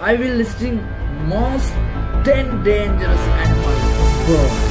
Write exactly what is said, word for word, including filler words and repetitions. I will listing most ten dangerous animals birds.